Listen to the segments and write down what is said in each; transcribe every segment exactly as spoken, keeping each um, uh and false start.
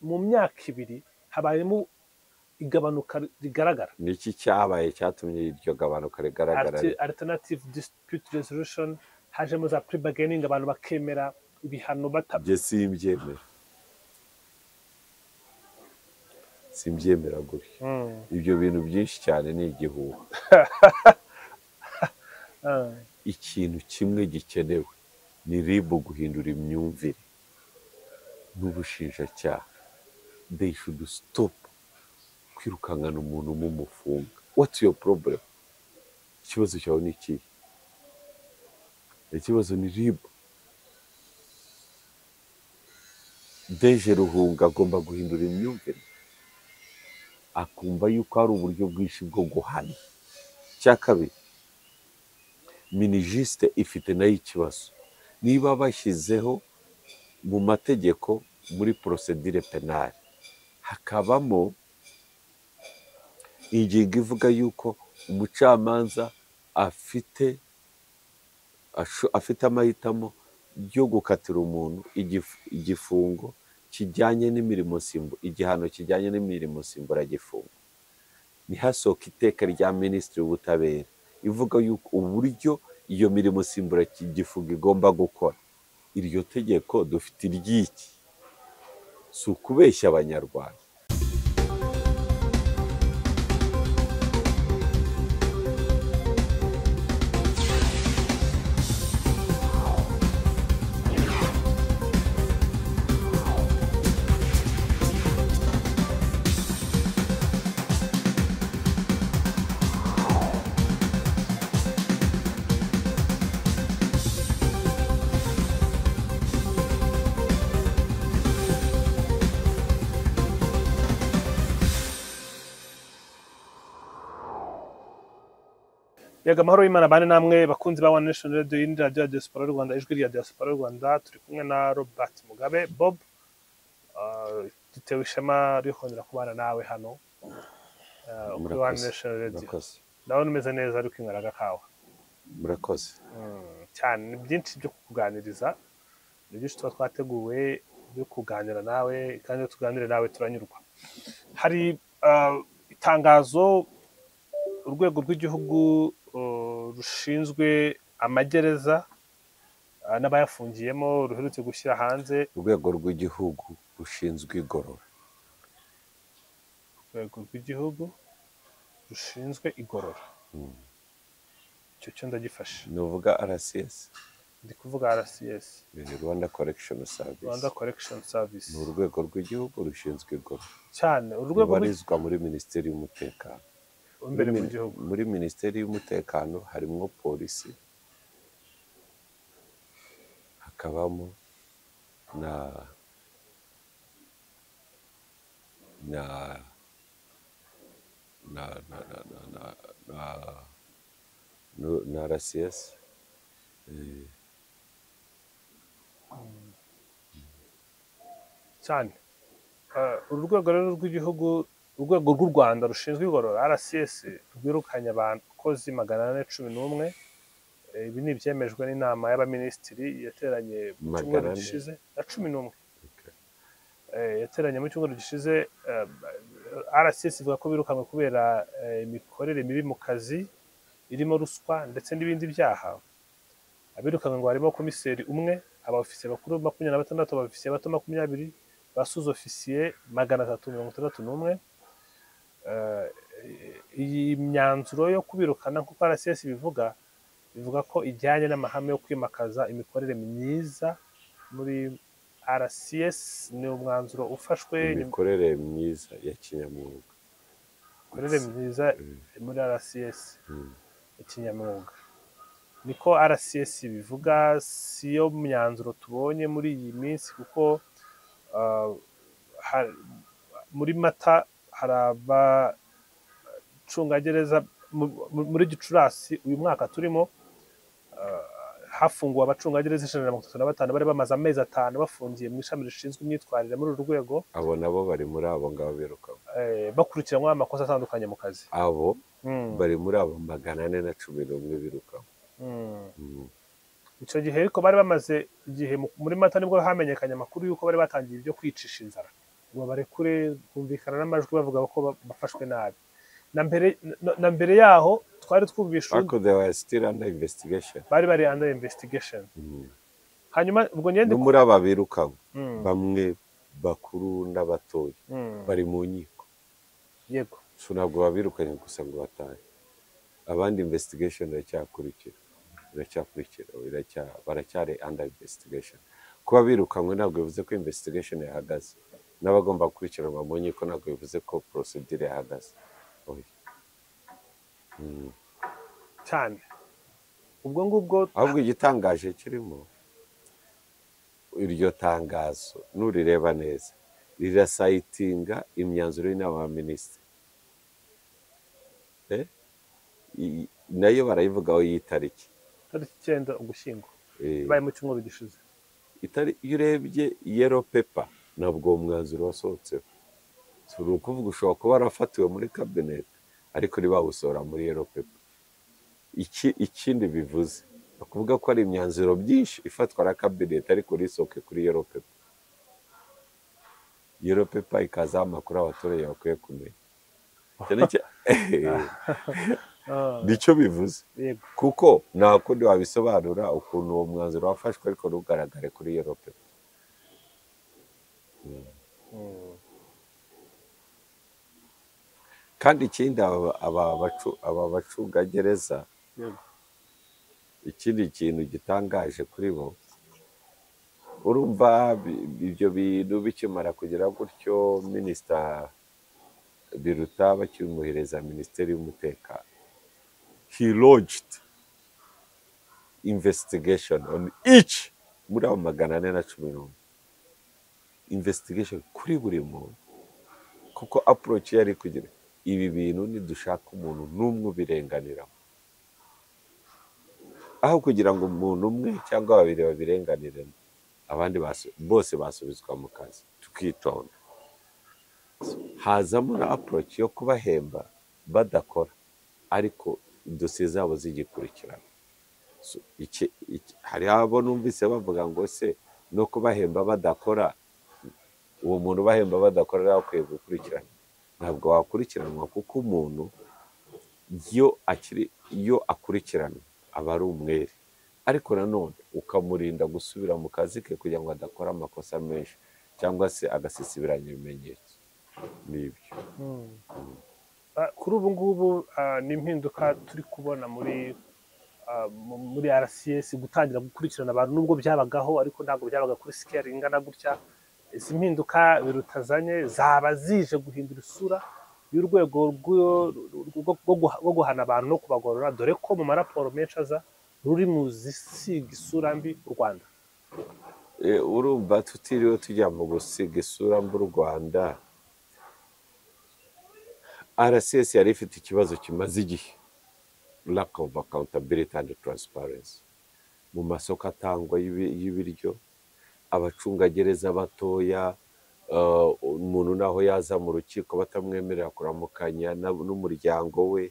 mu myaka ibiri habayemo igabanuka rigaragara. Ni iki cyabaye cyatumye iryo gabanuka rigaragara? Alternative dispute resolution, hajemo za plea bargaining, abantu bakemera ibihano batabye. Simbyemera. Simbyemera guri. Ibyo bintu byinshi cyane ni igihuha. Ikintu kimwe gikenewe ni ribu guhindura imyumvire n'ubushinjacyaha. They should stop kwirukangana umuntu mu mufunga. What's your problem? Ikibazo cyawe ni iki? Ikibazo ni ribu. Deje Ruhunga agomba guhindura imyumvire akumva yuko ari uburyo bwinshi bwo guhana. Cyakabiri, minijiste ifite nayo ikibazo. Niba bashyizeho mu mategeko muri procedure penale hakabamo ingingo ivuga yuko umucamanza afite afite amahitamo yo gukatira umuntu igifungo kijyanye n'imirimo simbu igihano kijyanye n'imirimo simburagifungo. Nihasohoka iteka rya Minisitiri w'Ubutabera ivuga yuko uburyo iyo mirimo simburagifungo igomba gukora. Iryo tegeko dufite iryiki? Si ukubeshya Abanyarwanda. Yaga mahoro y'Imana bane namwe bakunzi ba One Nation Radio y'indi radio ya Diaspora Rwanda, ijwi rya Diaspora Rwanda. Turi kumwe na Robert Mugabe Bob, dutewe ishema ryo kongera kubana nawe hano kuri One Nation Radio. Ndabona umeze neza, ari kwinywera agakawa. Murakoze cyane. Ni byinshi byo kuganiriza, ni byinshi tuba twateguwe byo kuganira nawe, kandi tuganire nawe turanyurwa. Hari itangazo urwego rw'igihugu rushinzwe amagereza n'abayafungiyemo ruherutse gushyira hanze. Urwego rw'igihugu rushinzwe igorora. Urwego rw'igihugu rushinzwe igorora. Icyo cyo ndagifashe. Ni uvuga R C S? Ndi kuvuga R C S. Rwanda Correction Service. Rwanda Correction Service. Ni urwego rw'igihugu rushinzwe igorora. Cyane. Urwego rubarizwa muri Minisiteri y'Umutekano. Muri Minisiteri y'Umutekano harimo polisi, hakabamo na na na na na na na R C S. Cyane. Urwego rero rw'igihugu, urwego rw'u Rwanda rushinzwe igorora R C S, rwirukanye abantu bakozi magana ane cumi n'umwe. Ibi ni byemejwe n'inama y'abaminisitiri yateranye mu cyumweru gishize na cumi n'umwe. Yateranye mu cyumweru gishize. R C S ivuga ko birukanywe kubera imikorere mibi mu kazi irimo ruswa ndetse n'ibindi byaha. Abirukanywe ngo harimo komiseri umwe, abafisiye bakuru makumyabiri na batandatu, abafisiye bato makumyabiri, basuze ofisiye magana atatu mirongo itandatu n'umwe. Iyi myanzuro yo kubirukana nk'uko R C S bivuga bivuga ko ijyanye n'amahame yo kwimakaza imikorere myiza muri R C S. Ni umwanzuro ufashwe imikorere myiza ya kinyamwuga. Imikorere myiza muri R C S ya kinyamwuga niko R C S bivuga. Si yo myanzuro tubonye muri iyi minsi, kuko muri Mata hari abacungagereza. Muri Gicurasi uyu mwaka turimo hafunguwe abacungagereza ijana na mirongo itatu na batanu bari bamaze amezi atanu bafungiye mu ishami rishinzwe imyitwarire muri uru rwego. Abo nabo bari muri abo ngabo birukanwe bakurikiranyweho amakosa atandukanye mu kazi. Abo bari muri abo magana ane na cumi n'umwe birukanwe. Icyo gihe ariko bari bamaze igihe muri Mata nibwo hamenyekanye amakuru y'uko bari batangiye ibyo kwicisha inzara. ngo barekure kumvikana n'amajwi bavuga ko bafashwe nabi. Na mbere na mbere yaho twari twumvisha bari bari under investigation. Hanyuma ubwo nyende muri ababiruka bamwe bakuru n'abatoyi bari mu nyiko. Yego. So ntabwo babirukanye gusa ngo bataye. Abandi investigation iracyakurikira. Iracyakurikira iracya baracyari under investigation. Kuba birukanwe ntabwo bivuze ko investigation yahagaze. N'abagomba gukurikiranwa mu nkiko ntabwo bivuze ko procedure yahagaze. Cyane. Ubwo ngubwo ahubwo igitangaje kirimo iryo tangazo nurireba neza rirasayitinga imyanzuro y'inama y'abaminisitiri. Eh? Nayo barayivugaho yitariki. Tariki icyenda Ugushyingo. Baye mu cyumweru gishize. Itari urebye yellow paper nabwo umwanzuro wasohotseho. So rukuvuga ushobora kuba arafatiwe muri cabinet ariko ribawusora muri yellow paper. Iki ikindi bivuze kuvuga ko ari imyanzuro byinshi ifatwa na cabinet ariko risoke kuri yellow paper. Yellow paper ikaza amakuru abaturage bakwiye kumenya. Nicyo bivuze kuko nta kundi wabisobanura ukuntu uwo mwanzuro wafashwe ariko ntugaragare kuri yellow paper. Kandi ikindi aba bacungagereza ikindi kintu gitangaje kuri bo, urumva ibyo bintu bikimara kugira gutyo minisita Biruta bakimuhereza Minisiteri y'Umutekano. He lodged investigation on each muri abo magana ane na cumi n'umwe. Investigation kuri buri muntu kuko approach yari kugira ibi bintu nidushaka umuntu n'umwe ubirenganiramo, aho kugira ngo umuntu umwe cyangwa babiri babirenganire abandi bose basubizwa mu kazi tukitonda. Hazamo na approach yo kubahemba badakora ariko dosiye zabo zigikurikirana. So iki hari abo numvise bavuga ngo se no kubahemba badakora, uwo muntu bahemba badakora yakwiye gukurikirana. Ntabwo wakurikiranwa kuko umuntu iyo akiri iyo akurikirana aba ari umwere, ariko nanone ukamurinda gusubira mu kazi ke kugira ngo adakora amakosa menshi cyangwa se agasisibiranya ibimenyetso. Nibyo kuri ubu ngubu n'impinduka turi kubona muri muri R C S gutangira gukurikirana abantu nubwo byabagaho ariko ntabwo byabaga kuri scale ingana gutya. Izi mpinduka birutazanye zaba zije guhindura isura y'urwego rwo guhana abantu no kubagorora, dore ko mu maraporo menshi aza ruri mu zisiga isura mbi u Rwanda. Urumva tutiriwe tujya mu gusiga isura mbi u Rwanda. R C S yari ifite ikibazo kimaze igihe, lack of accountability and transparency mu masoko atangwa y'ibiryo, abacungagereza batoya, umuntu naho yaza mu rukiko batamwemerera kuramukanya n'umuryango we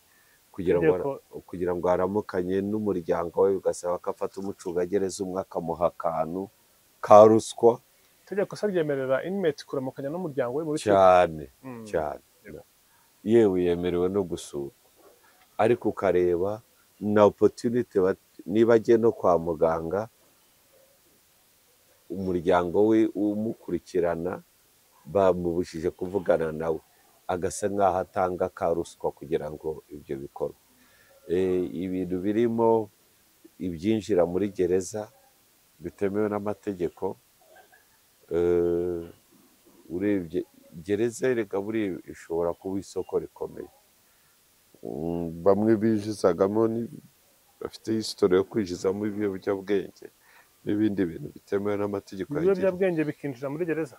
kugira ngo aramukanye n'umuryango we, ugasaba ko afata umucungagereza umwe akamuha akantu ka ruswa. Itegeko ryemerera inmate kuramukanya n'umuryango we muri cyane cyane. Yewe yemerewe no gusura ariko ukareba na opportunity niba agiye no kwa muganga umuryango we umukurikirana bamubujije kuvugana nawe agasa nkaho atanga ka ruswa kugira ngo ibyo bikorwe. Ibintu birimo ibyinjira muri gereza bitemewe n'amategeko. Urebye gereza reka buri ishobora kuba isoko rikomeye, bamwe bijizagamo bafite history yo kwijizamo ibiyobyabwenge n'ibindi bintu bitemewe n'amategeko. Ibiyobyabwenge bikinjira muri gereza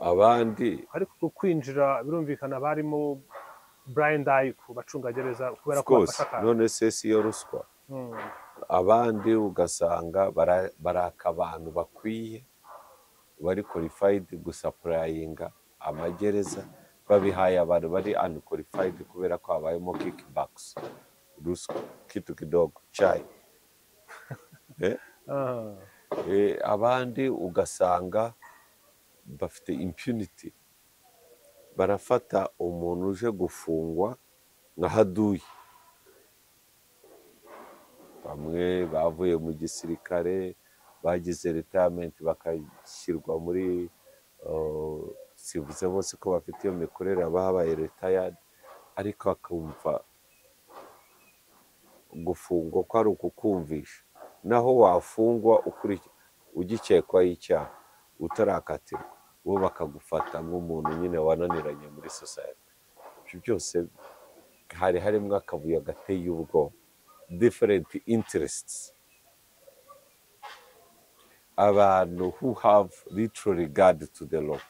abandi, ariko kwinjira birumvikana barimo blind eye ku bacungagereza kubera ko bafashaka none sesi yo ruswa. Abandi ugasanga baraka abantu bakwiye bari qualified gusupplyinga amagereza babihaye abantu bari unqualified kubera ko habayemo kickbacks, ruswa, kitu kidogo chai. abandi ugasanga bafite impunity, barafata umuntu uje gufungwa nka haduye. Bamwe bavuye mu gisirikare bagize retirement bakashyirwa muri uh, sivuze bose ko bafite iyo mikorere babaye retired, ariko akumva gufungwa ko ari ukukumvisha, naho wafungwa ugikekwa icyaha utarakatirwa bo bakagufata nk'umuntu nyine wananiranye muri society. Ibyo byose hari harimo akavuye agateye ubwo different interests, abantu who have little regard to the law,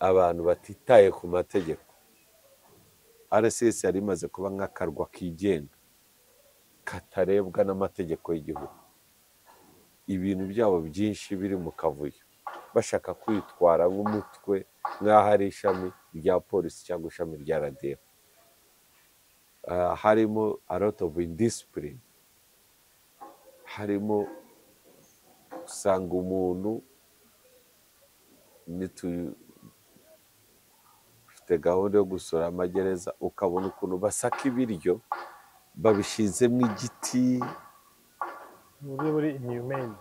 abantu batitaye ku mategeko. R C S yari imaze kuba nk'akarwa kigenga katarebwa n'amategeko y'igihugu, ibintu byabo byinshi biri mu kavuyo, bashaka kwitwara nk'umutwe nk'aho ari ishami rya polisi cyangwa ishami rya R A D F. Uh, harimo a lot of indiscipline, harimo usanga umuntu ufite gahunda yo gusura amagereza ukabona ukuntu basaka ibiryo babishinzemo igiti uburyo buri inhumane,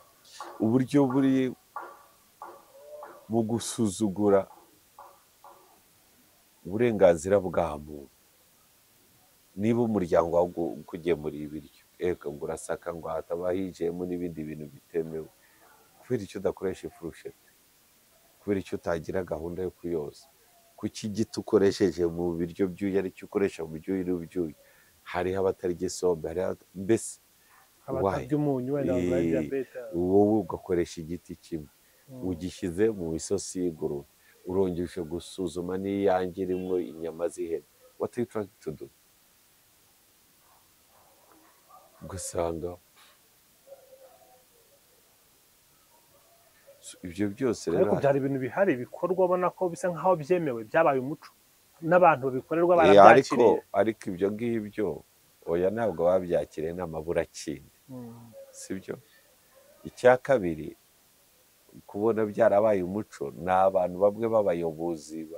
uburyo buri mu gusuzugura uburenganzira bwa muntu. Niba umuryango wawe kugemura ibiryo eka ngo urasaka ngo hatabahijemo n'ibindi bintu bitemewe, kubera icyo udakoresha ifurusheti, kubera icyo utagira gahunda yo kuyoza, kuki igiti ukoresheje mu biryo byuya ari cyo ukoresha mu byuya n'ubyuya, hariho abatari gisombe, hariho mbese abatarya umunyu wenda babagira beta, wowe ugakoresha igiti kimwe ugishyize mu isosi y'ingurube urongeje gusuzuma n'iyange irimo inyama z'ihene. What are you trying to do? Ugasanga ibyo byose rero ariko byari ibintu bihari bikorwa, abona ko bisa nk'aho byemewe, byabaye umuco n'abantu bikorerwa barabyakiriye. Ariko ariko ibyo ngibyo oya ntabwo babyakiriye n'amabura kindi, sibyo? Icya kabiri kubona byarabaye umuco, ni abantu bamwe b'abayobozi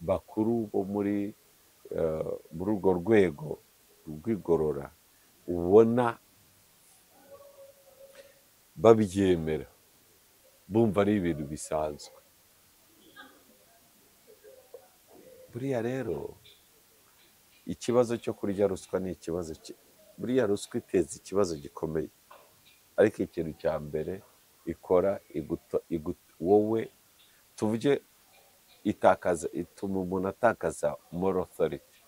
bakuru bo muri muri urwo rwego rw'igorora ubona babyemera bumva ari ibintu bisanzwe. Buriya rero ikibazo cyo kurya ruswa ni ikibazo, buriya ruswa iteza ikibazo gikomeye, ariko ikintu cya mbere ikora wowe tuvuge itakaza, ituma umuntu atakaza moral authority.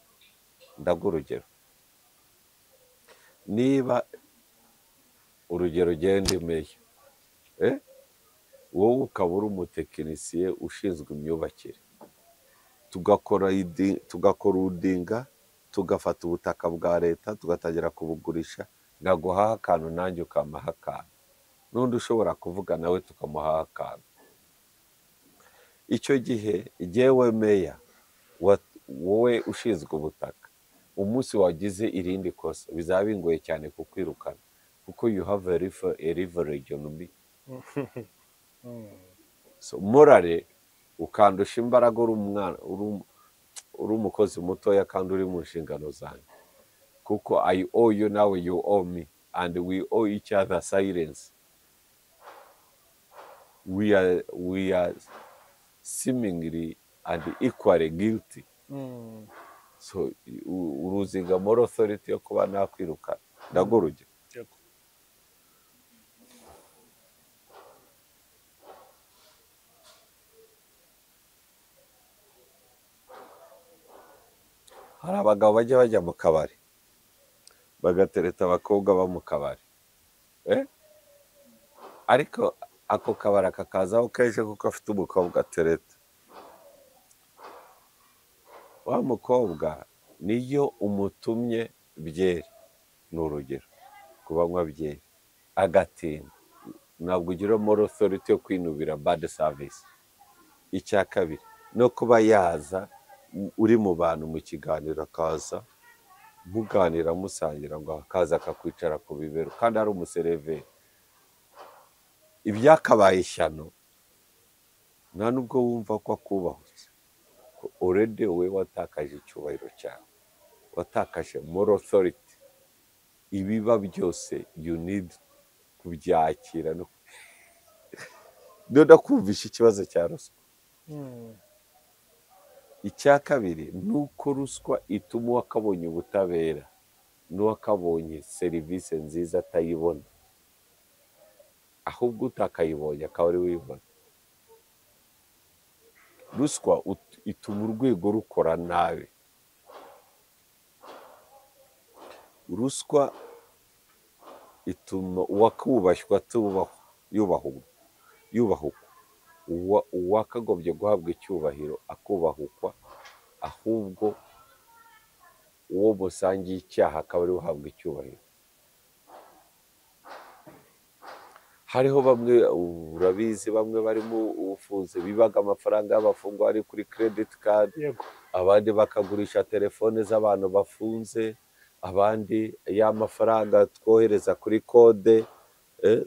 Ndaguha urugero, niba urugero genda imeye eh wowe ukaba uri umutekinisiye ushinzwe imyubakire, tugakora tugakora udinga, tugafata ubutaka bwa leta tugatangira kubugurisha, ngaguhaha akantu nanjye ukamaha akantu, n'undi ushobora kuvuga nawe tukamuha akantu. Icyo gihe jyewe meya wowe ushinzwe ubutaka, umunsi wagize irindi kosa bizaba bingoye cyane kukwirukana, kuko you have a river a river economy. So morale ukandusha imbaraga, uri umwana, uri umukozi mutoya kandi uri mu nshingano zanjye, kuko I owe you now you owe me and we owe each other silence. We are we are seemingly and equally guilty. Mm. So uruzinga moral authority yo kuba nakwirukana. Ndagoruje hari abagabo bajya bajya mu kabari bagatereta abakobwa ba mu kabari eh ariko ako kabari akakazaho keje kuko afite umukobwa atereta. Wa mukobwa niyo umutumye byeri, ni urugero ku banywa byeri agatinda, ntabwo ugira moral authority yo kwinubira bad service. Icya kabiri no kuba yaza uri mu bantu mu kiganiro akaza muganira musangira ngo akaza akakwicara ku bibero kandi ari umusereveri, ibyakabaye ishyano nta nubwo wumva ko akubahutse already we watakaje icyubahiro cyawe watakaje moral authority ibiba byose you need kubyakira no ndakumvisha ikibazo cya ruswa icya kabiri nuko ruswa ituma uwakabonye ubutabera n'uwakabonye serivisi nziza atayibona ahubwo utakayibonye akaba ari wibona ruswa ituma urwego rukora nabi ruswa ituma uwakubashywa yubahwa yubahukwa uwakagombye guhabwa icyubahiro akubahukwa ahubwo uwo musangiye icyaha akaba ari uhabwa icyubahiro hariho bamwe urabizi bamwe barimo ubufuzi bibaga amafaranga y'abafungwa ari kuri credit card abandi bakagurisha telefone z'abantu bafunze abandi y'amafaranga twohereza kuri kode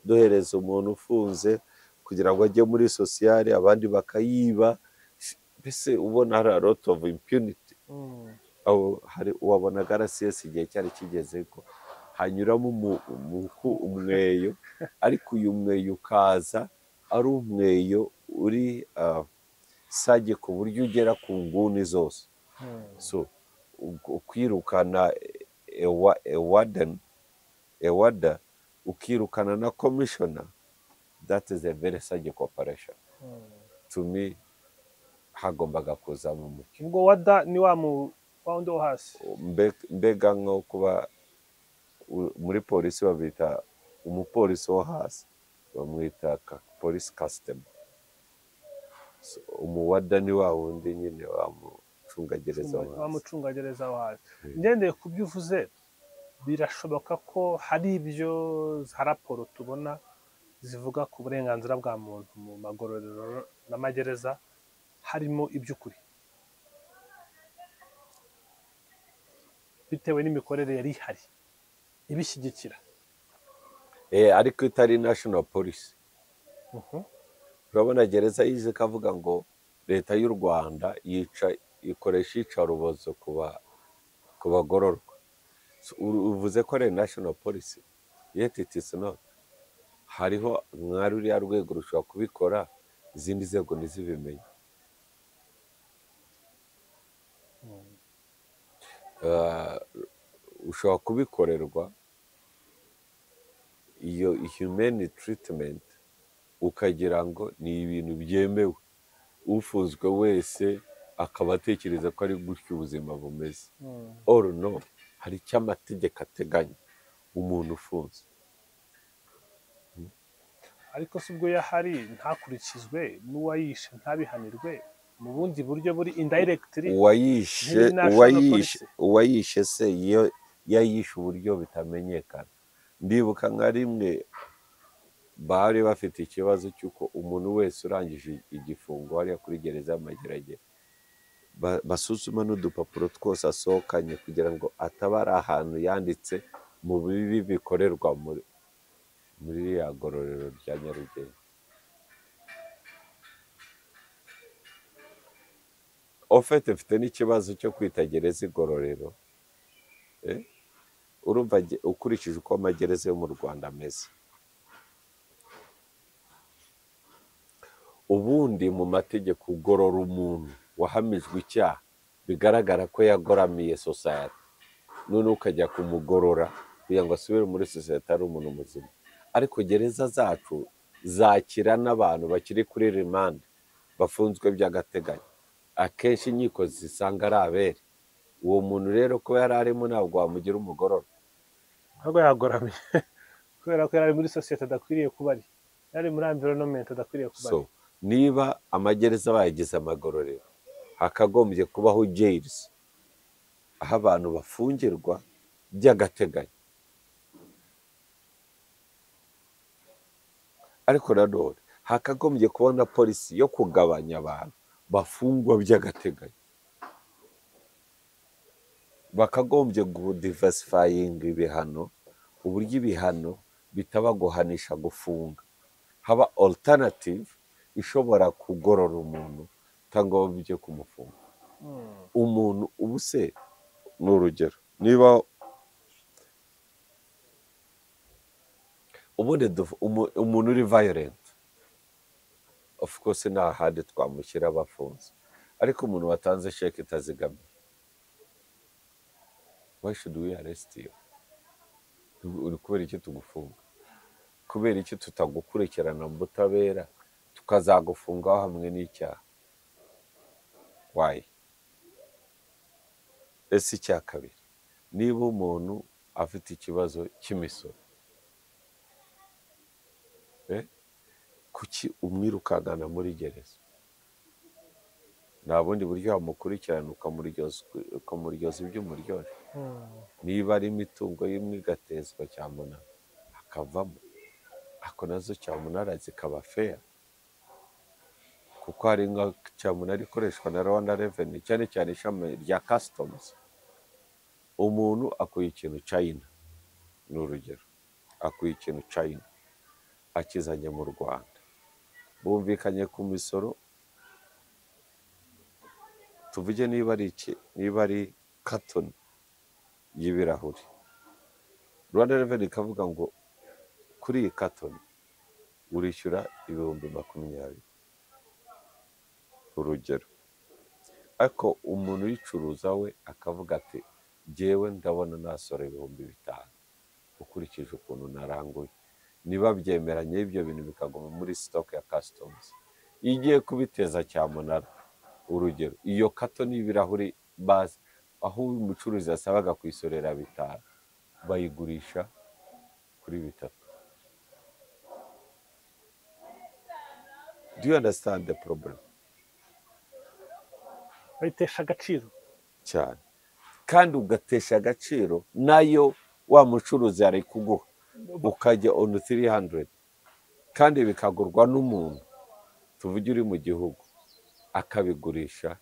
duhereza umuntu ufunze kugira ngo ajye muri sociale abandi bakayiba bese ubona a lot of impunity aho hari uwabonaga arasiye igihe cyari kigeze ko hanyuramo umuku umweyo ariko uyu mweyo ukaza ari umweyo uri sage ku buryo ugera ku nguni zose so ukwirukana ewarden ewarda ukirukana na commissioner that is a very sage corporation to me hagombaga kuzamo umuco ngo wada ni wa mu wando hasi mbega nko kuba muri polisi babita umupolisi wo hasi bamwita police custom so umuwada ni wa wundi nyine wamucungagereza wa wamucungagereza wa hasi ndende kubyuvuze birashoboka ko hari ibyo raporo tubona zivuga ku burenganzira bwa muntu mu magororero n'amagereza harimo iby'ukuri bitewe n'imikorere yari ihari ibishyigikira eh ariko itari national police uhu urabona gereza yize kavuga ngo leta y'u Rwanda yica ikoresha icarubozo kuba kubagororwa uvuze ko ari national police yet it is not hariho mwaruri ya rwego rushobora kubikora izindi zego ntizibimenye ushobora kubikorerwa iyo humane treatment ukagira ngo ni ibintu byemewe ufuzwe wese akaba atekereza ko ari gutyo ubuzima bumeze or no hari icy'amategeko ateganya umuntu ufunze ariko subwo yahari ntakurikizwe n'uwayishe ntabihanirwe mu bundi buryo buri indirectly uwayishe uwayishe uwayishe se iyo yayishe uburyo bitamenyekana ndibuka nka rimwe bari bafite ikibazo cy'uko umuntu wese urangije igifungo hariya kuri gereza y'amageragere basuzuma n'udupapuro twose asohokanye kugira ngo atabara ahantu yanditse mu bibi bikorerwa muri muri ya gororero rya Nyarugenge ofete mfite n'ikibazo cyo kwitagereza igororero urumva ukurikije uko amagereza yo mu Rwanda ameze ubundi mu mategeko ugorora umuntu wahamijwe icyaha bigaragara ko yagoramiye society none ukajya kumugorora kugira ngo asubire muri society ari umuntu muzima ariko gereza zacu zakira n'abantu bakiri kuri rimande bafunzwe by'agateganyo akenshi inkiko zisanga ari abere uwo muntu rero ko yari arimo ntabwo wamugira umugororo ntabwo yagoramye kubera ko yari muri sosiyete adakwiriye kuba ari yari muri environment adakwiriye kuba ari so niba amagereza bayagize amagororero hakagombye kubaho jails aho abantu bafungirwa by'agateganyo ariko nanone hakagombye kubona polisi yo kugabanya abantu bafungwa by'agateganyo bakagombye kudiversifyinga ibihano uburyo ibihano bitaba guhanisha gufunga haba alternative ishobora kugorora umuntu cyangwa babije kumufunga umuntu ubuse n'urugero niba ubone umuntu uri violent of course na hade twamushyira abafunze ariko umuntu watanze check itazigamye why should we arrest you uri kubera iki tugufunga kubera iki tutagukurikirana mu butabera tukazagufunga hamwe n'icyaha why ese icya kabiri niba umuntu afite ikibazo cy'imisoro eh kuki umwirukagana muri gereza nta bundi buryo wamukurikirana ukamuryoza iby'umuryohe niba ari imitungo y'imwigatezwa cyamuna akavamo ako nazo cyamunara zikaba fair kuko hari nka cyamunara ikoreshwa na Rwanda Revenue cyane cyane ishami rya customs umuntu akuye ikintu China n'urugero akuye ikintu China akizanye mu Rwanda bumvikanye ku misoro tuvuge niba ari iki niba ari carton y'ibirahuri Rwanda Revenue ikavuga ngo kuri iyi carton urishyura ibihumbi makumyabiri urugero ariko umuntu yicuruza we akavuga ati jewe ndabona nasora ibihumbi bitanu ukurikije ukuntu naranguye niba byemeranye ibyo bintu bikagoma muri stock ya customs igiye kubiteza cyamunara urugero iyo carton y'ibirahuri base aho umucuruzi asabaga kwisorera bitanu bayigurisha kuri bitatu Do you understand the problem? Bayitesha agaciro cyane kandi ugatesha agaciro nayo wa mucuruzi ari kuguha ukajya on three hundred kandi bikagurwa n'umuntu tuvuge uri mu gihugu akabigurisha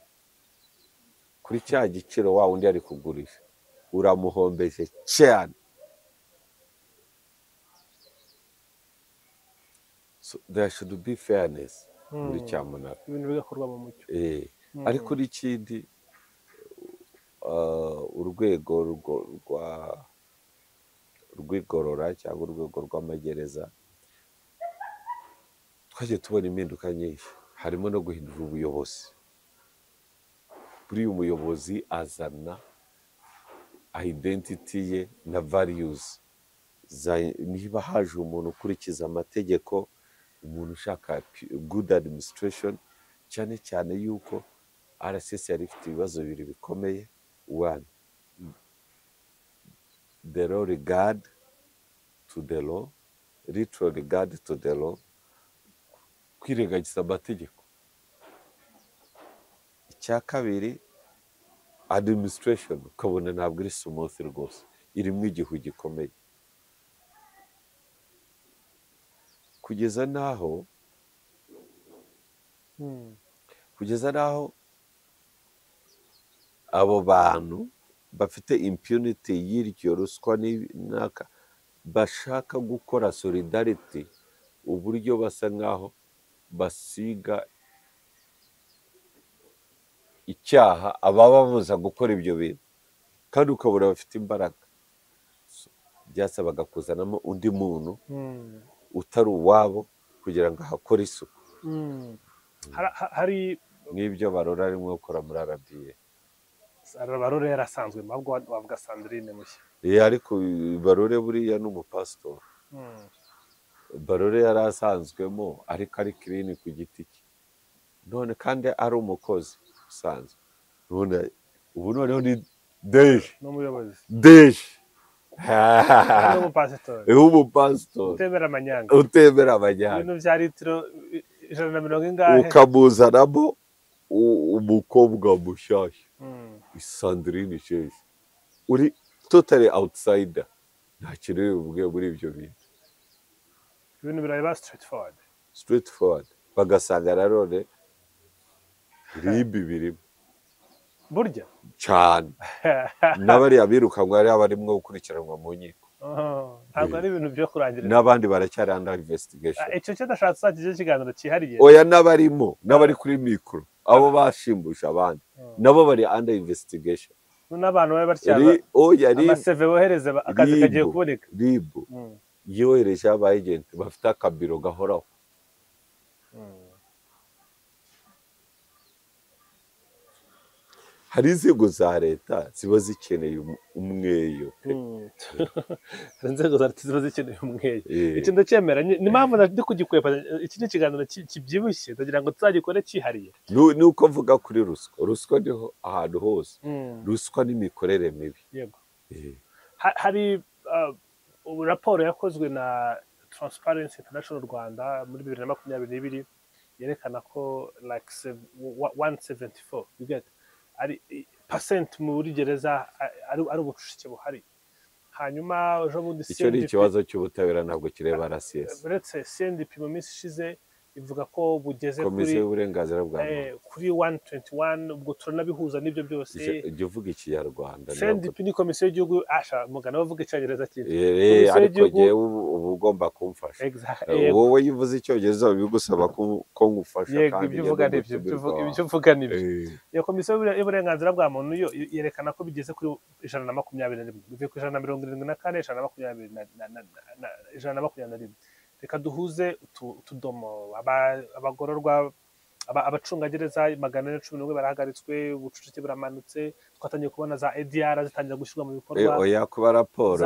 kuri cya giciro wa undi ari kugurisha uramuhombeje cyane So there should be fairness muri cyamunara ibintu bigakorwa mu mucyo eh ariko ikindi urwego rwa rwigorora cyangwa urwego rw'amagereza twaje tubona impinduka nyinshi harimo no guhindura ubuyobozi buri umuyobozi azana identity ye na values niba haje umuntu ukurikiza amategeko umuntu ushaka good administration cyane cyane yuko R S S yari ifite ibibazo bibiri bikomeye one the law regard to the law retro regard to the law kwirengagiza amategeko icya kabiri administration ukabona ntabwo iri smooth rwose irimo igihu gikomeye kugeza naho kugeza naho abo bantu bafite impunity y'iryo ruswa n'aka bashaka gukora solidarity uburyo basa nkaho basiga icyaha abababuza gukora ibyo bintu kandi ukabura bafite imbaraga byasabaga kuzanamo undi muntu utari uwabo kugira ngo ahakore isuku hari n'ibyo barora arimo gukora muri Arabiya Barore yarasanzwe mpabwo wavuga Sandrine mushya eh ariko Barore buriya n'umupastori Barore yarasanzwemo ariko ari clean ku giti cye none kandi ari umukozi usanzwe none ubu noneho ni deje n'umuyobozi deje Ubu pastor. Ubu pastor. Utebera amanyanga. Utebera amanyanga. Ibintu bya litiro one hundred na mirongo ingahe. Ukabuza nabo umukobwa mushasha. Sandrine Sheshi. Uri totally outsider. Nta kintu ubwe muri ibyo bintu. Ibintu biraba straightforward. Straightforward. Bagasanga rarone ribi birimo. Burya cyane nabari abirukanwa ari abarimwe gukurikiranwa mu nyiko n'abandi baracyari under investigation. Oya n'abarimo n'abari kuri mikoro abo bashimbusha abandi nabo bari under investigation. N'abantu bari bacyari amaseve bohereze akazi kagiye kuboneka ribo yohereje abayigent bafite akabiro gahoraho. Hari inzego za leta ziba zikeneye umweyo. Hari inzego za leta ziba zikeneye umweyo. Iki ndacyemera ni mpamvu ndi kugikwepa iki ni ikiganiro kibyibushye ndagira ngo tuzagikore cyihariye. Nuko mvuga kuri ruswa. Ruswa niho ahantu hose. Ruswa n'imikorere mibi. Yego. Hari raporo yakozwe na Transparency International Rwanda muri bibiri na makumyabiri na kabiri yerekana ko like one seventy-four you get ari percent muri gereza ari ubucucike buhari. Hanyuma ejo bundi C N D P icyo ikibazo cy'ubutabera ntabwo kireba R C S. Uretse C N D P mu minsi ishize ivuga ko bugeze kuri komisiyo y'uburenganzira bwa muntu kuri one twenty-one ubwo turanabihuza n'ibyo byose. Ije uvuga iki ya Rwanda C N D P ni komisiyo y'igihugu asha mugana bavuga icyongereza cyinshi. Eh ariko je ubu ugomba kumfasha. Wowe yivuze icyongereza bigusaba ko ngufasha kandi yego bivuga n'ibyo ibyo mvuga n'ibyo. Ya komisiyo y'uburenganzira bwa muntu yo yerekana ko bigeze kuri one twenty-one bivuye kuri one seventy-four one twenty-one. Reka duhuze utudomo abagororwa abacungagereza magana ane na cumi n'umwe barahagaritswe ubucucike buramanutse twatangiye kubona za A D R zitangira gushyirwa mu bikorwa. Oya kuba raporo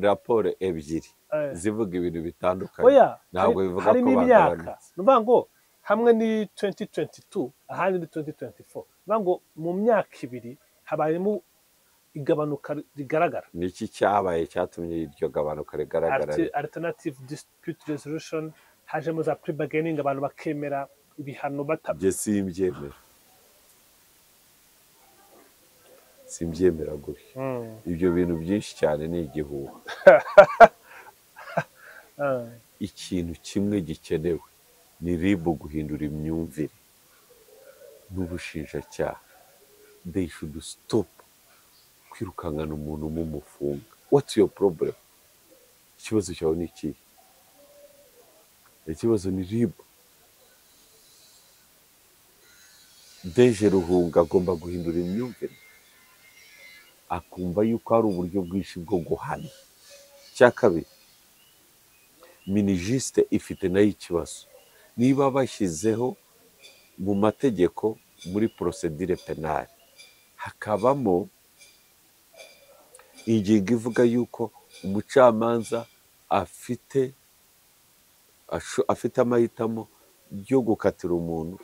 raporo ebyiri zivuga ibintu bitandukanye. Oya ntabwo bivuga ko imyaka numva ngo hamwe ni twenty twenty-two ahandi ni twenty twenty-four numva ngo mu myaka ibiri habayemo igabanuka rigaragara. Niki cyabaye cyatumye iryo gabanuka rigaragara? Alternative dispute resolution hajemo za plea bargaining abantu bakemera ibihano batabye. Simbyemera simbyemera guri ibyo bintu byinshi cyane ni igihuha. Ikintu kimwe gikenewe ni ribo guhindura imyumvire n'ubushinjacyaha. They should stop kwirukangana umuntu mumufunga. What's your problem? Ikibazo cyawe ni iki? Ikibazo ni ribo. Deje Ruhunga agomba guhindura imyumvire akumva yuko ari uburyo bwinshi bwo guhana. Cyakabiri minijiste ifite nayo ikibazo niba bashyizeho mu mategeko muri procedure penale hakabamo ingingo ivuga yuko umucamanza afite afite amahitamo yo gukatira umuntu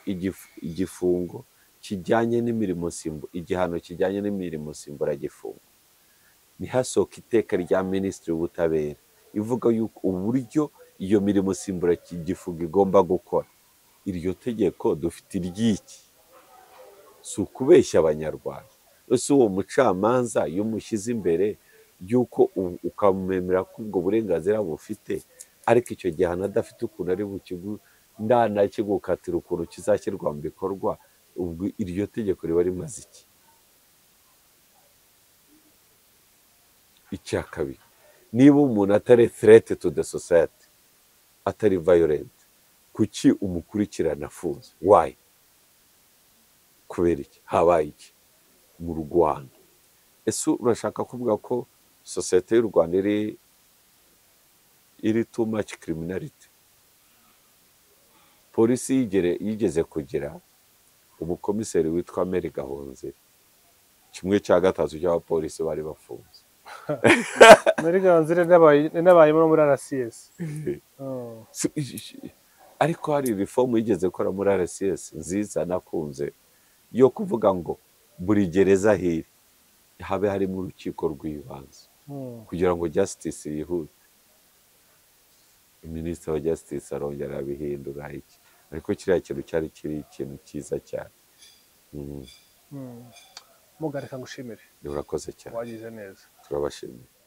igifungo kijyanye n'imirimo simbo igihano kijyanye n'imirimo simbura gifungo. Nihasohoka iteka rya Minisitiri w'Ubutabera ivuga yuko uburyo iyo mirimo simbura gifungo igomba gukora. Iryo tegeko dufite iryiki? Si ukubeshya Abanyarwanda. Ese uwo mucamanza iyo mushyize imbere yuko ukamwemera ko ubwo burenganzira bufite ariko icyo gihano adafite ukuntu ari bukigu ndanakigukatira ukuntu kizashyirwa mu bikorwa ubwo iryo tegeko riba rimaze iki? Icyakabiri niba umuntu atari threat to the society atari violent kuki umukurikirana afunze? Why? Kubera iki? Habaye iki mu Rwanda? Ese urashaka kuvuga ko society y'u Rwanda iri iri too much criminality? Polisi yigere yigeze kugira umukomiseri witwa Mary Gahonze kimwe cya gatatu cy'abapolisi bari bafunze. Mary Gahonze n'abaye n'abaye muri R C S. Ariko hari reform yigeze gukora muri R C S nziza nakunze yo kuvuga ngo buri gereza hiri habe harimo urukiko rw'ibanze kugira ngo justice yihute. Minisitiri wa Justice arongera abihindura iki ariko kiriya kintu cyari kiri ikintu cyiza cyane. Mugareka ngushimire. Urakoze cyane. Wagize neza. Turabashimira.